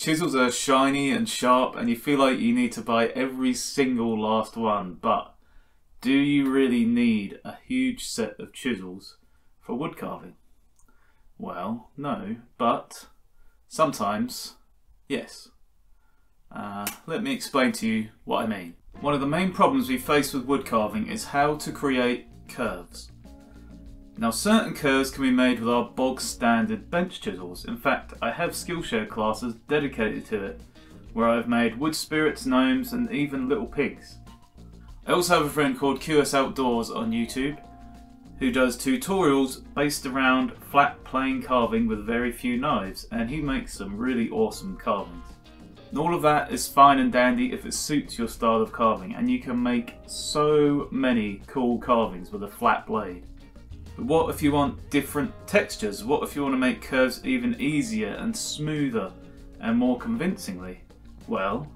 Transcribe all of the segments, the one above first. Chisels are shiny and sharp and you feel like you need to buy every single last one, but do you really need a huge set of chisels for wood carving? Well, no, but sometimes, yes. Let me explain to you what I mean. One of the main problems we face with wood carving is how to create curves. Now, certain curves can be made with our bog standard bench chisels. In fact, I have Skillshare classes dedicated to it, where I've made wood spirits, gnomes, and even little pigs. I also have a friend called QS Outdoors on YouTube, who does tutorials based around flat plane carving with very few knives, and he makes some really awesome carvings. And all of that is fine and dandy if it suits your style of carving, and you can make so many cool carvings with a flat blade. But what if you want different textures? What if you want to make curves even easier and smoother and more convincingly? Well,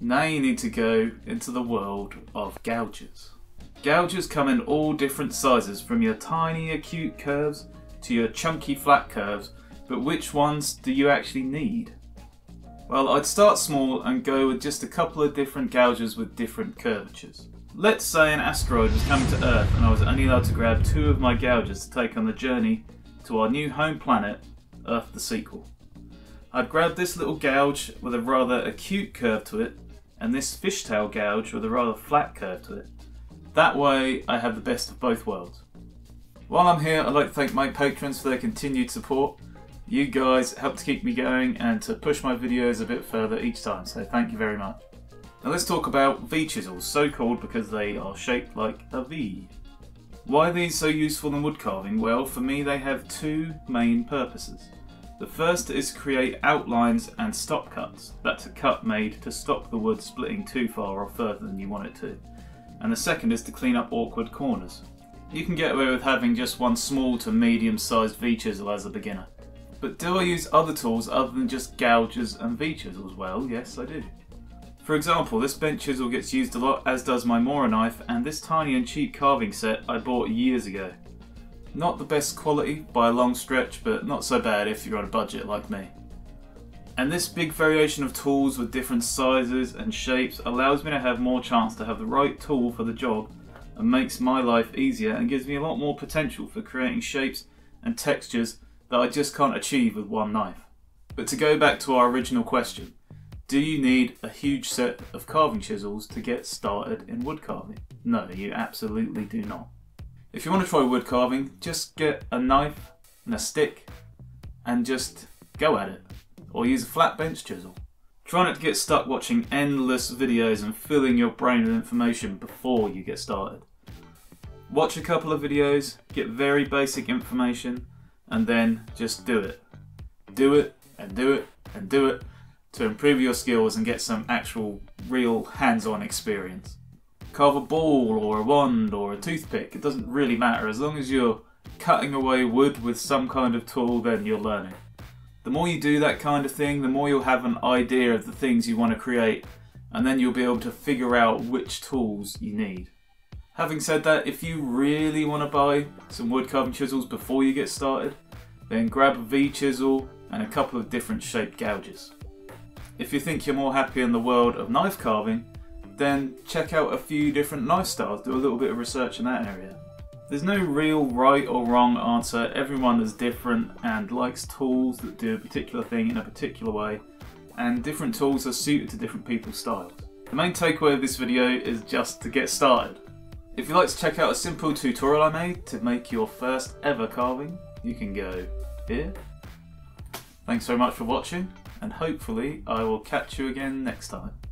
now you need to go into the world of gouges. Gouges come in all different sizes, from your tiny acute curves to your chunky flat curves, but which ones do you actually need? Well, I'd start small and go with just a couple of different gouges with different curvatures. Let's say an asteroid was coming to Earth and I was only allowed to grab two of my gouges to take on the journey to our new home planet, Earth the sequel. I'd grab this little gouge with a rather acute curve to it and this fishtail gouge with a rather flat curve to it. That way I have the best of both worlds. While I'm here, I'd like to thank my patrons for their continued support. You guys help to keep me going and to push my videos a bit further each time, so thank you very much. Now let's talk about V chisels, so called because they are shaped like a V. Why are these so useful in wood carving? Well, for me they have two main purposes. The first is to create outlines and stop cuts. That's a cut made to stop the wood splitting too far or further than you want it to. And the second is to clean up awkward corners. You can get away with having just one small to medium sized V chisel as a beginner. But do I use other tools other than just gouges and V-chisels? Well, yes I do. For example, this bench chisel gets used a lot, as does my Mora knife, and this tiny and cheap carving set I bought years ago. Not the best quality by a long stretch, but not so bad if you're on a budget like me. And this big variation of tools with different sizes and shapes allows me to have more chance to have the right tool for the job and makes my life easier and gives me a lot more potential for creating shapes and textures that I just can't achieve with one knife. But to go back to our original question, do you need a huge set of carving chisels to get started in wood carving? No, you absolutely do not. If you want to try wood carving, just get a knife and a stick and just go at it, or use a flat bench chisel. Try not to get stuck watching endless videos and filling your brain with information before you get started. Watch a couple of videos, get very basic information, and then just do it. Do it, and do it, and do it to improve your skills and get some actual, real, hands-on experience. Carve a ball, or a wand, or a toothpick, it doesn't really matter. As long as you're cutting away wood with some kind of tool, then you're learning. The more you do that kind of thing, the more you'll have an idea of the things you want to create, and then you'll be able to figure out which tools you need. Having said that, if you really want to buy some wood carving chisels before you get started, then grab a V chisel and a couple of different shaped gouges. If you think you're more happy in the world of knife carving, then check out a few different knife styles, do a little bit of research in that area. There's no real right or wrong answer, everyone is different and likes tools that do a particular thing in a particular way, and different tools are suited to different people's styles. The main takeaway of this video is just to get started. If you'd like to check out a simple tutorial I made to make your first ever carving, you can go here. Thanks so much for watching, and hopefully I will catch you again next time.